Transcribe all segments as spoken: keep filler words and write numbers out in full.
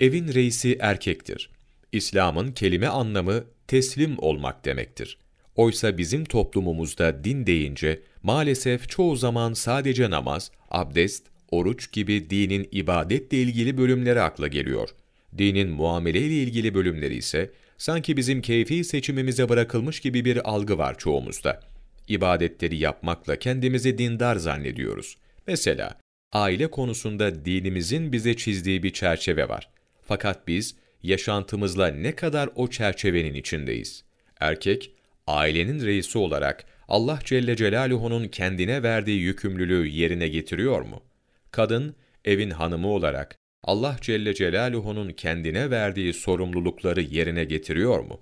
Evin reisi erkektir. İslam'ın kelime anlamı teslim olmak demektir. Oysa bizim toplumumuzda din deyince maalesef çoğu zaman sadece namaz, abdest, oruç gibi dinin ibadetle ilgili bölümleri akla geliyor. Dinin muameleyle ilgili bölümleri ise sanki bizim keyfi seçimimize bırakılmış gibi bir algı var çoğumuzda. İbadetleri yapmakla kendimizi dindar zannediyoruz. Mesela aile konusunda dinimizin bize çizdiği bir çerçeve var. Fakat biz yaşantımızla ne kadar o çerçevenin içindeyiz? Erkek, ailenin reisi olarak Allah Celle Celaluhu'nun kendine verdiği yükümlülüğü yerine getiriyor mu? Kadın, evin hanımı olarak Allah Celle Celaluhu'nun kendine verdiği sorumlulukları yerine getiriyor mu?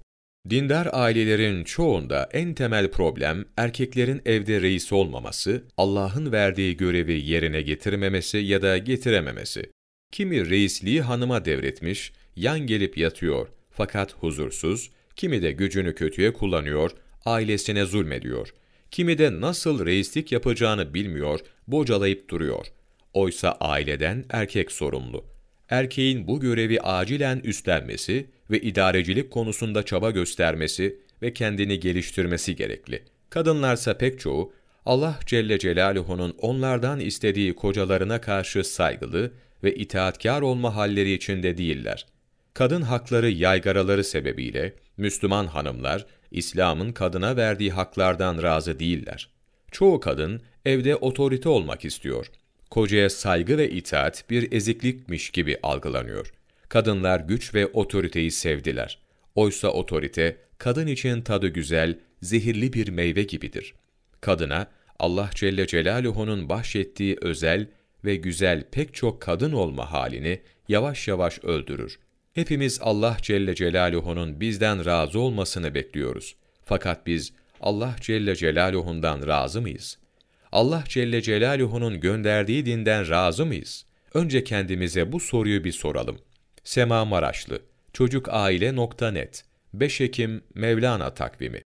Dindar ailelerin çoğunda en temel problem erkeklerin evde reis olmaması, Allah'ın verdiği görevi yerine getirmemesi ya da getirememesi. Kimi reisliği hanıma devretmiş, yan gelip yatıyor fakat huzursuz, kimi de gücünü kötüye kullanıyor, ailesine zulmediyor. Kimi de nasıl reislik yapacağını bilmiyor, bocalayıp duruyor. Oysa aileden erkek sorumlu. Erkeğin bu görevi acilen üstlenmesi ve idarecilik konusunda çaba göstermesi ve kendini geliştirmesi gerekli. Kadınlarsa pek çoğu, Allah Celle Celaluhu'nun onlardan istediği kocalarına karşı saygılı ve itaatkar olma halleri içinde değiller. Kadın hakları yaygaraları sebebiyle Müslüman hanımlar, İslam'ın kadına verdiği haklardan razı değiller. Çoğu kadın evde otorite olmak istiyor. Kocaya saygı ve itaat bir eziklikmiş gibi algılanıyor. Kadınlar güç ve otoriteyi sevdiler. Oysa otorite, kadın için tadı güzel, zehirli bir meyve gibidir. Kadına, Allah Celle Celaluhu'nun bahşettiği özel ve güzel pek çok kadın olma halini yavaş yavaş öldürür. Hepimiz Allah Celle Celaluhu'nun bizden razı olmasını bekliyoruz. Fakat biz Allah Celle Celaluhu'ndan razı mıyız? Allah Celle Celaluhu'nun gönderdiği dinden razı mıyız? Önce kendimize bu soruyu bir soralım. Sema Maraşlı, çocuk aile nokta net, beş Ekim Mevlana Takvimi.